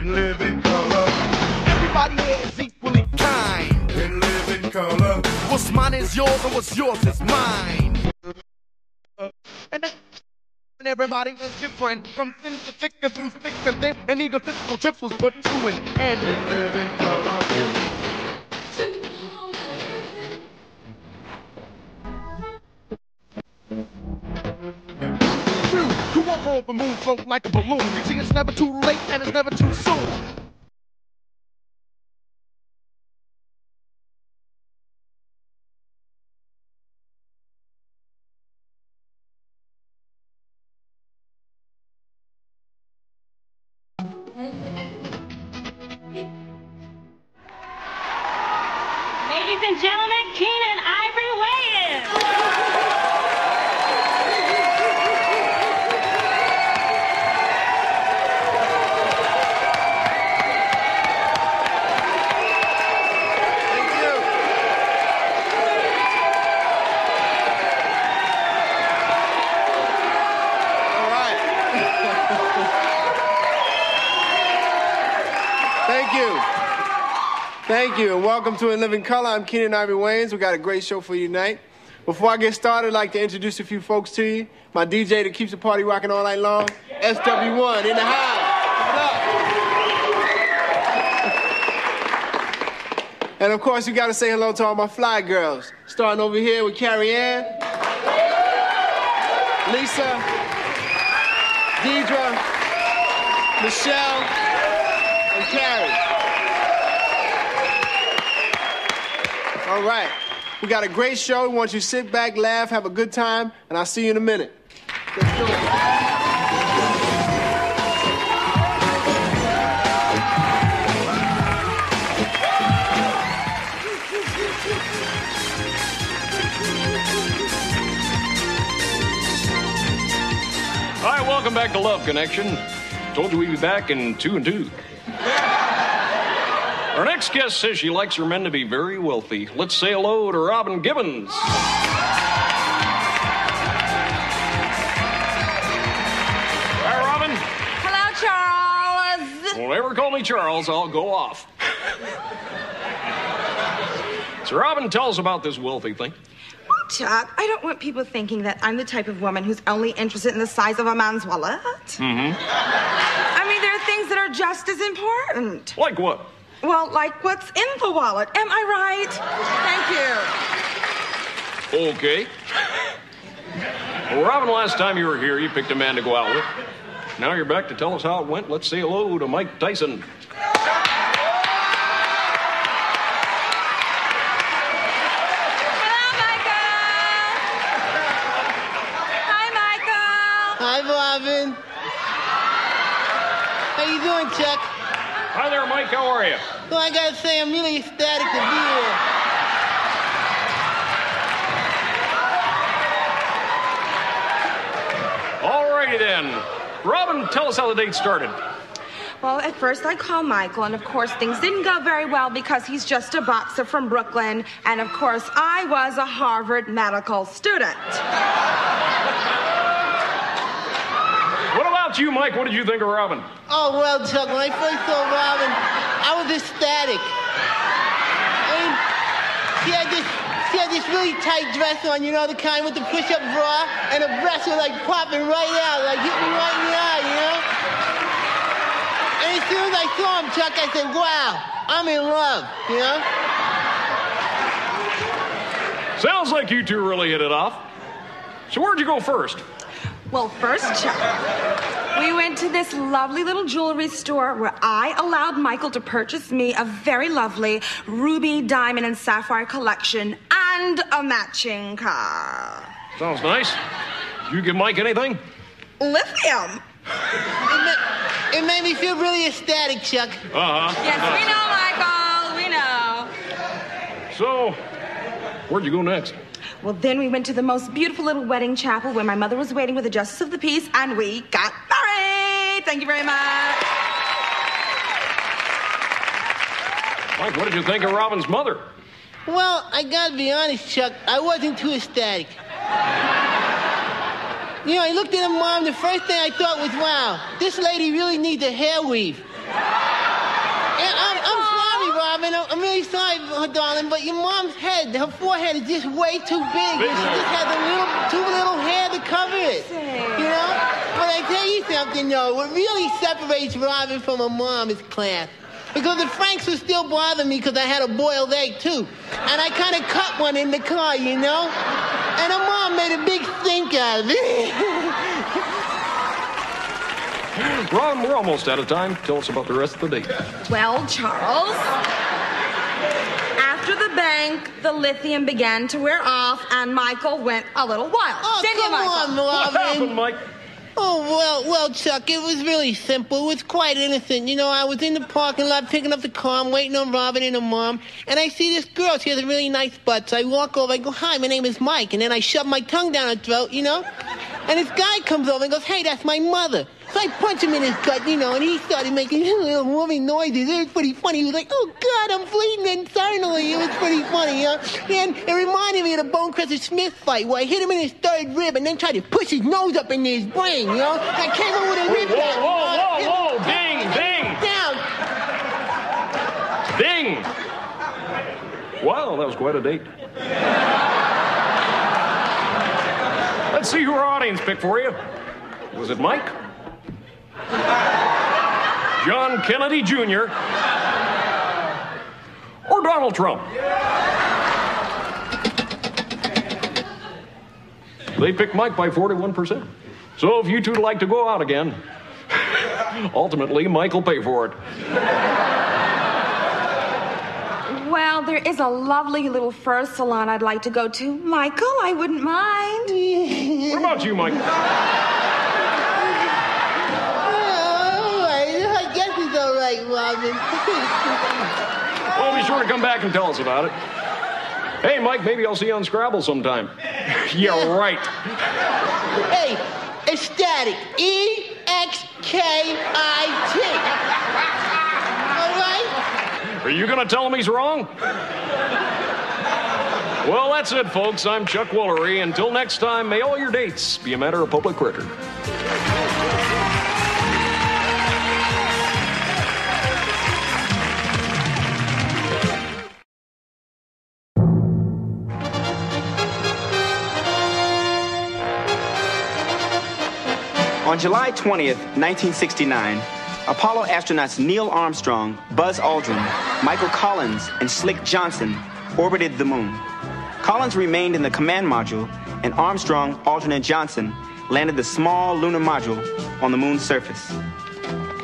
in living color. Everybody here is equally kind in living color. What's mine is yours and what's yours is mine. And everybody was different from thin to thick and from thick to thin, and egotistical trips was put to an end in living color. The moon float like a balloon. You see, it's never too late and it's never too soon. Ladies and gentlemen, Keenen Ivory Wayans. Thank you, and welcome to In Living Color. I'm Keenen Ivory Wayans. We got a great show for you tonight. Before I get started, I'd like to introduce a few folks to you. My DJ that keeps the party rocking all night long, SW1 in the house. What's up? And of course, you got to say hello to all my fly girls. Starting over here with Carrie Ann, Lisa, Deidre, Michelle, and Carrie. All right, we got a great show. We want you to sit back, laugh, have a good time, and I'll see you in a minute. Let's do it. All right, welcome back to Love Connection. Told you we'd be back in 2 and 2. Our next guest says she likes her men to be very wealthy. Let's say hello to Robin Gibbons. Hi, Robin. Hello, Charles. Don't ever call me Charles, I'll go off. So Robin, tell us about this wealthy thing. Well, Chuck, I don't want people thinking that I'm the type of woman who's only interested in the size of a man's wallet. Mm-hmm. I mean, there are things that are just as important. Like what? Well, like what's in the wallet, am I right? Thank you. Okay. Well, Robin, last time you were here, you picked a man to go out with. Now you're back to tell us how it went. Let's say hello to Mike Tyson. Hello, Michael. Hi, Michael. Hi, Robin. How you doing, Chuck? Hi there, Mike. How are you? Well, I gotta say, I'm really ecstatic to be here. All righty then. Robin, tell us how the date started. Well, at first I called Michael, and of course things didn't go very well because he's just a boxer from Brooklyn, and of course I was a Harvard medical student. You, Mike, what did you think of Robin? Oh, well, Chuck, when I first saw Robin, I was ecstatic. I mean, she had this really tight dress on, you know, the kind with the push-up bra, and her breasts were, like, popping right out, like, hitting me right in the eye, you know? And as soon as I saw him, Chuck, I said, wow, I'm in love, you know? Sounds like you two really hit it off. So where'd you go first? Well, first, Chuck, we went to this lovely little jewelry store where I allowed Michael to purchase me a very lovely ruby, diamond, and sapphire collection and a matching car. Sounds nice. You give Mike anything? Lithium. It made me feel really ecstatic, Chuck. Uh-huh. Yes, we know, Michael. We know. So, where'd you go next? Well, then we went to the most beautiful little wedding chapel where my mother was waiting with a justice of the peace, and we got married. Thank you very much. Mike, what did you think of Robin's mother? Well, I gotta be honest, Chuck, I wasn't too ecstatic. You know, I looked at her mom, the first thing I thought was, wow, this lady really needs a hair weave. Robin. I'm really sorry, darling, but your mom's head, her forehead is just way too big. She just has a little, too little hair to cover it, you know? But I tell you something, though, what really separates Robin from her mom is class. Because the Franks would still bother me because I had a boiled egg, too. And I kind of cut one in the car, you know? And her mom made a big stink out of it. Robin, we're almost out of time. Tell us about the rest of the date. Well, Charles, after the bank, the lithium began to wear off, and Michael went a little wild. Oh, come on, Robin. What happened, Mike? Oh, well, Chuck, it was really simple. It was quite innocent. You know, I was in the parking lot picking up the car. I'm waiting on Robin and her mom. And I see this girl. She has a really nice butt. So I walk over. I go, hi, my name is Mike. And then I shove my tongue down her throat, you know. And this guy comes over and goes, hey, that's my mother. So I punch him in his gut, you know, and he started making little woman noises. It was pretty funny. He was like, oh, God, I'm bleeding internally. It was pretty funny, huh? And it reminded me of the Bonecrusher Smith fight where I hit him in his third rib and then tried to push his nose up into his brain, you know? I came over with a rib back. Whoa, bing, bing. Down. Bing. Wow, that was quite a date. Let's see who our audience picked for you. Was it Mike? John Kennedy Jr. or Donald Trump? They picked Mike by 41%. So if you two would like to go out again, ultimately Mike will pay for it. Well, there is a lovely little fur salon I'd like to go to. Michael, I wouldn't mind. What about you, Mike? Robin. Well, be sure to come back and tell us about it. Hey, Mike, maybe I'll see you on Scrabble sometime. Yeah, right. Hey, ecstatic. E-X-K-I-T. All right? Are you going to tell him he's wrong? Well, that's it, folks. I'm Chuck Woolery. Until next time, may all your dates be a matter of public record. On July 20th, 1969, Apollo astronauts Neil Armstrong, Buzz Aldrin, Michael Collins, and Slick Johnson orbited the moon. Collins remained in the command module, and Armstrong, Aldrin, and Johnson landed the small lunar module on the moon's surface.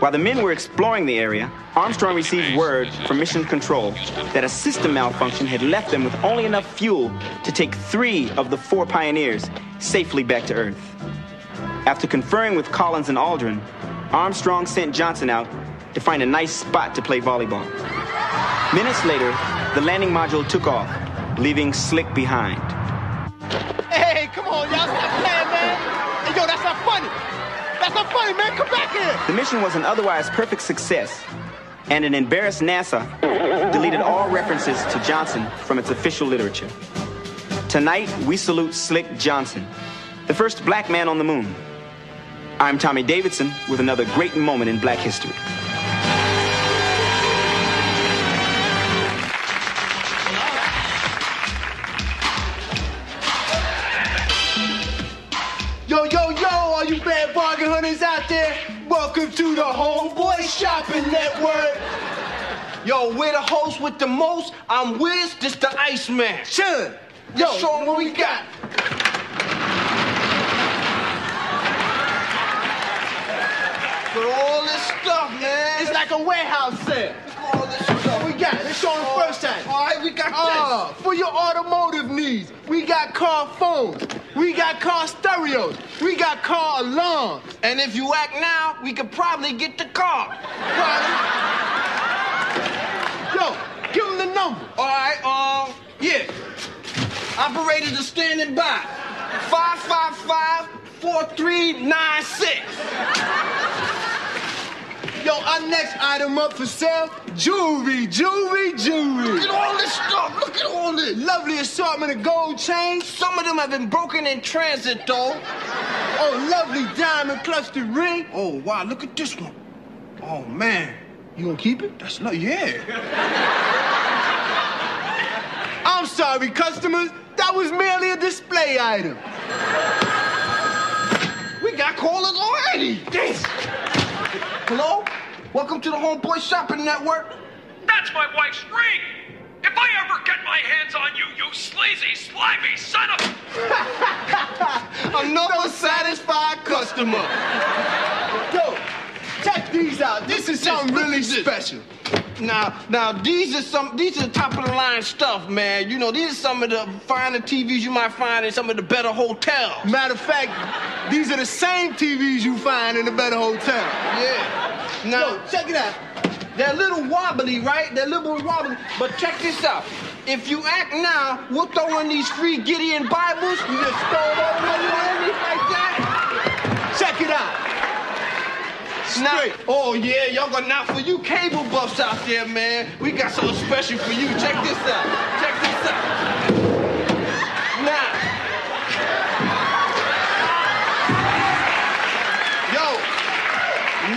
While the men were exploring the area, Armstrong received word from Mission Control that a system malfunction had left them with only enough fuel to take 3 of the 4 pioneers safely back to Earth. After conferring with Collins and Aldrin, Armstrong sent Johnson out to find a nice spot to play volleyball. Minutes later, the landing module took off, leaving Slick behind. Hey, come on, y'all, stop playing, man. Hey, yo, that's not funny. That's not funny, man. Come back here. The mission was an otherwise perfect success, and an embarrassed NASA deleted all references to Johnson from its official literature. Tonight, we salute Slick Johnson, the first black man on the moon. I'm Tommy Davidson with another great moment in black history. Yo, yo, yo, all you bad bargain hunters out there, welcome to the Homeboy Shopping Network. Yo, we're the host with the most. I'm Wiz, this the Iceman. Shun, yo, show them what we got. But all this stuff, man. It's like a warehouse sale. All this stuff. We got it. Let's show them first time. All right, we got this. For your automotive needs, we got car phones. We got car stereos. We got car alarms. And if you act now, we could probably get the car. Probably. Yo, give them the number. All right, yeah. Operators are standing by. 555-4396. Yo, our next item up for sale, jewelry. Look at all this stuff. Look at all this. Lovely assortment of gold chains. Some of them have been broken in transit, though. Oh, lovely diamond clustered ring. Oh, wow, look at this one. Oh, man. You gonna keep it? That's not, yeah. I'm sorry, customers. That was merely a display item. We got callers already. Yes. Hello? Welcome to the Homeboy Shopping Network. That's my wife's ring. If I ever get my hands on you, you sleazy, slimy son of... Another satisfied customer. Yo, check these out. This is something really special. Now, these are top of the line stuff, man. You know, these are some of the finer TVs you might find in some of the better hotels. Matter of fact, these are the same TVs you find in the better hotel. Yeah. Now, yo, check it out. They're a little wobbly, right? They're a little wobbly. But check this out. If you act now, we'll throw in these free Gideon Bibles. You just throw it over anything like that. Check it out. Now, oh, yeah, y'all gonna, now for you cable buffs out there, man, we got something special for you. Check this out. Check this out. Now. Yo,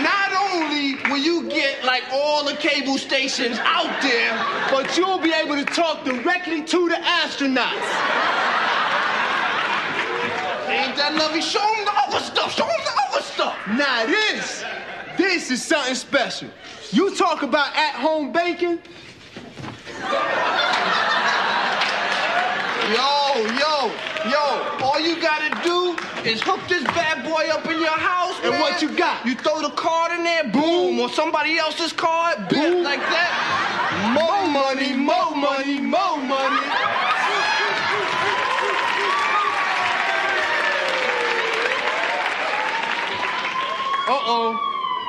not only will you get, like, all the cable stations out there, but you'll be able to talk directly to the astronauts. Ain't that lovely? Show them the other stuff. Show them the other stuff. Now this is something special. You talk about at-home baking. Yo. All you gotta do is hook this bad boy up in your house, and man, what you got? You throw the card in there, boom, or somebody else's card, boom, like that. More money. Uh-oh.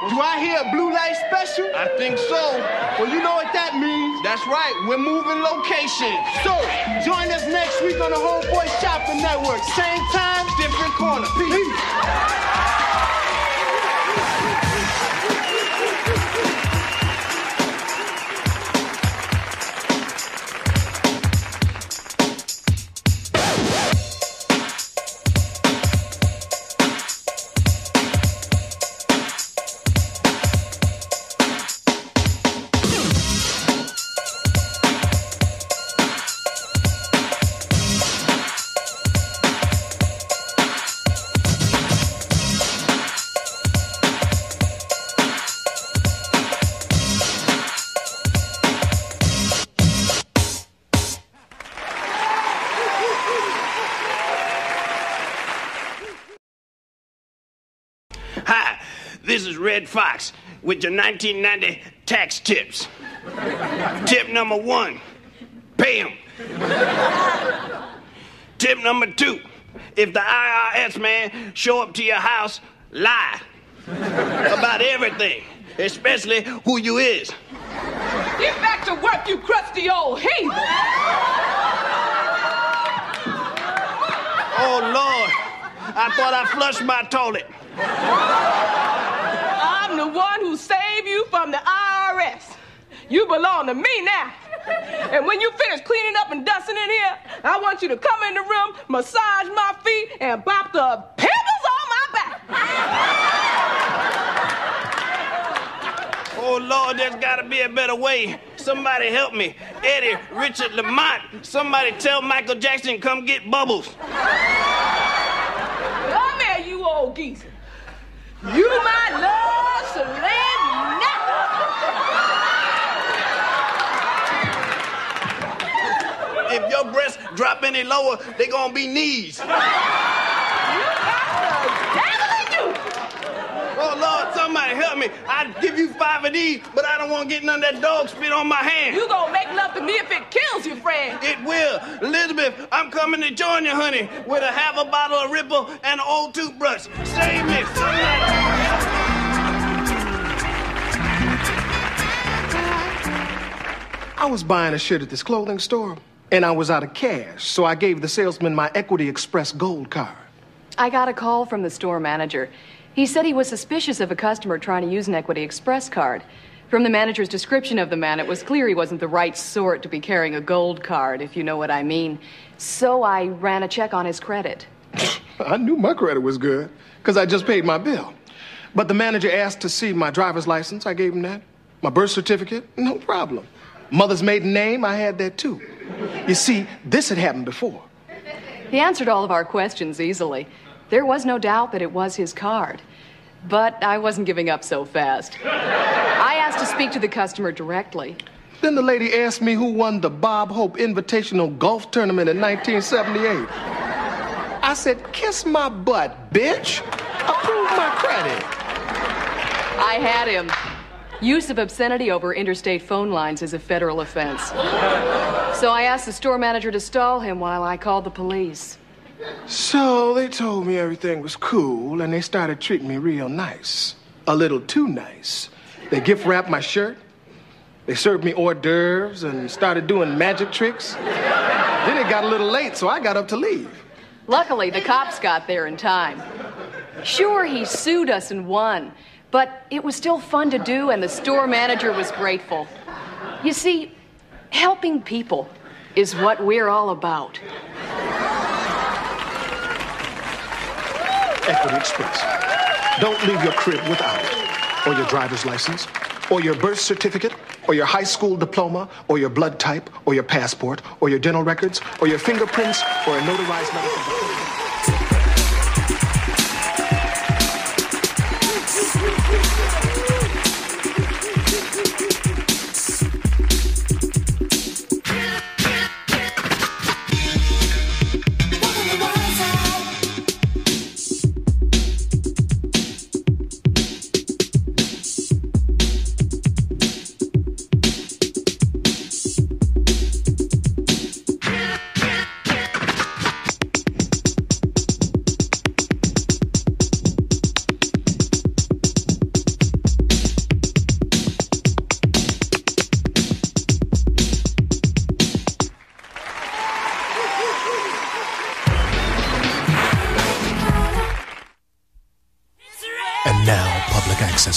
Do I hear a blue light special? I think so. Well, you know what that means. That's right. We're moving location. So, join us next week on the Homeboy Shopping Network. Same time, different corner. Peace. This is Red Fox with your 1990 tax tips. Tip number 1, pay them. Tip number 2, if the IRS man show up to your house, lie about everything, especially who you is. Get back to work, you crusty old heathen. Oh, Lord, I thought I flushed my toilet. I'm the one who saved you from the IRS. You belong to me now. And when you finish cleaning up and dusting in here, I want you to come in the room, massage my feet, and bop the pimples on my back. Oh, Lord, there's got to be a better way. Somebody help me. Eddie, Richard, Lamont, somebody tell Michael Jackson, come get Bubbles. Come here, you old geezer. You might love Selena. If your breasts drop any lower, they gonna be knees. You got the devil in you. Oh, Lord, somebody help me. I'd give you 5 of these, but I don't want to get none of that dog spit on my hand. You gonna make love to me if it kills you, friend. It will. Elizabeth, I'm coming to join you, honey, with a half a bottle of Ripple and an old toothbrush. Save me, somebody. I was buying a shirt at this clothing store, and I was out of cash, so I gave the salesman my Equity Express gold card. I got a call from the store manager. He said he was suspicious of a customer trying to use an Equity Express card. From the manager's description of the man, it was clear he wasn't the right sort to be carrying a gold card, if you know what I mean. So I ran a check on his credit. I knew my credit was good, because I just paid my bill. But the manager asked to see my driver's license. I gave him that. My birth certificate, no problem. Mother's maiden name, I had that too. You see, this had happened before. He answered all of our questions easily. There was no doubt that it was his card. But I wasn't giving up so fast. I asked to speak to the customer directly. Then the lady asked me who won the Bob Hope Invitational Golf Tournament in 1978. I said, kiss my butt, bitch. Approve my credit. I had him. Use of obscenity over interstate phone lines is a federal offense. So I asked the store manager to stall him while I called the police. So they told me everything was cool, and they started treating me real nice. A little too nice. They gift-wrapped my shirt. They served me hors d'oeuvres and started doing magic tricks. Then it got a little late, so I got up to leave. Luckily, the cops got there in time. Sure, he sued us and won. But it was still fun to do, and the store manager was grateful. You see, helping people is what we're all about. Equity Express. Don't leave your crib without it, or your driver's license, or your birth certificate, or your high school diploma, or your blood type, or your passport, or your dental records, or your fingerprints, or a notarized medical.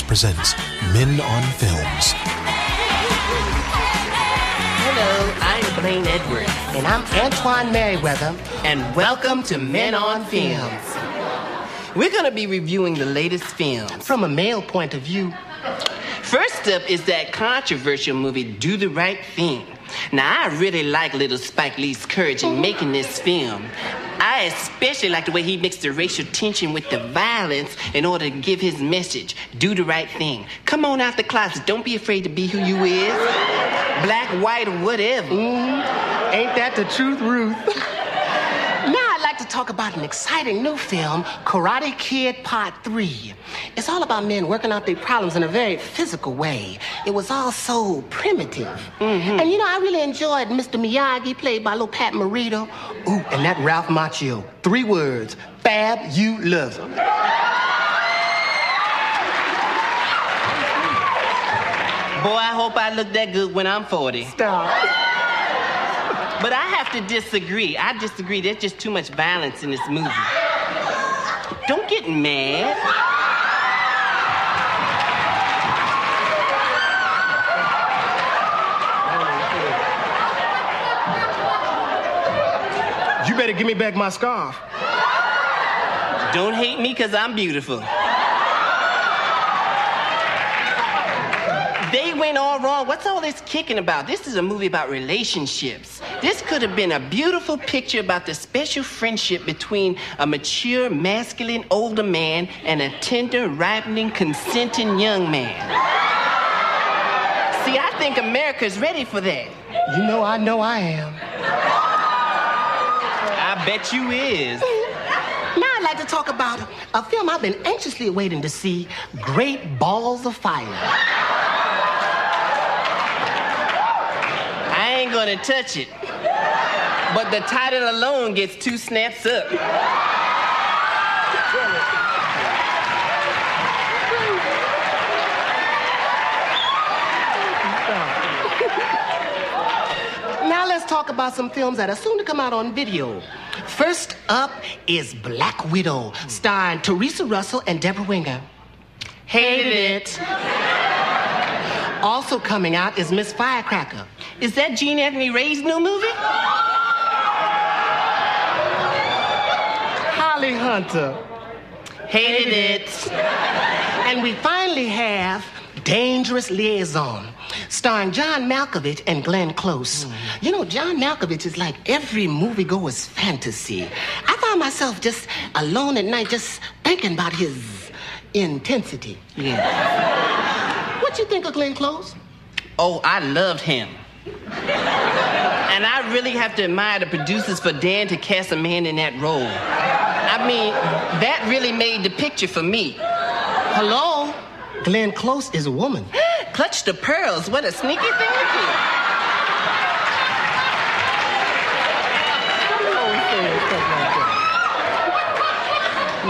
Presents Men on Films. Hello, I'm Blaine Edwards, and I'm Antoine Merriweather, and welcome to Men on Films. We're going to be reviewing the latest films from a male point of view. First up is that controversial movie, Do the Right Thing. Now, I really like little Spike Lee's courage in making this film. I especially like the way he mixed the racial tension with the violence in order to give his message, do the right thing. Come on out the closet. Don't be afraid to be who you is. Black, white, or whatever. Ain't that the truth, Ruth? Now I'd like to talk about an exciting new film, Karate Kid Part 3. It's all about men working out their problems in a very physical way. It was all so primitive. And, you know, I really enjoyed Mr. Miyagi, played by little Pat Morita. Ooh, and that Ralph Macchio. 3 words. Fab, you love him. Boy, I hope I look that good when I'm 40. Stop. But I have to disagree. I disagree. There's just too much violence in this movie. Don't get mad. You better give me back my scarf. Don't hate me because I'm beautiful. They went all wrong. What's all this kicking about? This is a movie about relationships. This could have been a beautiful picture about the special friendship between a mature, masculine, older man and a tender, ripening, consenting young man. See, I think America's ready for that. You know I am. I bet you is. Now I'd like to talk about a film I've been anxiously waiting to see, Great Balls of Fire. I ain't gonna touch it, but the title alone gets 2 snaps up. Now let's talk about some films that are soon to come out on video. First up is Black Widow, starring Teresa Russell and Deborah Winger. Hated it. Also coming out is Miss Firecracker. Is that Gene Anthony Ray's new movie? Holly Hunter. Hated it. And we finally have Dangerous Liaison, starring John Malkovich and Glenn Close. You know, John Malkovich is like every moviegoer's fantasy. I found myself just alone at night, just thinking about his intensity. Yeah. What you think of Glenn Close? Oh, I loved him. And I really have to admire the producers for daring to cast a man in that role. I mean, that really made the picture for me. Hello? Glenn Close is a woman. Clutch the pearls. What a sneaky thing to do.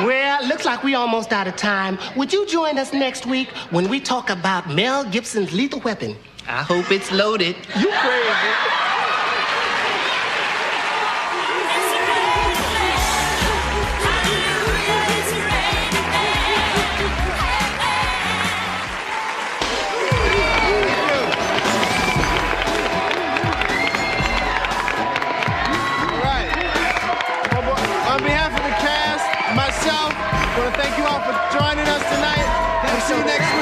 Well, looks like we're almost out of time. Would you join us next week when we talk about Mel Gibson's Lethal Weapon? I hope it's loaded. You crazy. Thank you all for joining us tonight. We'll see you next week.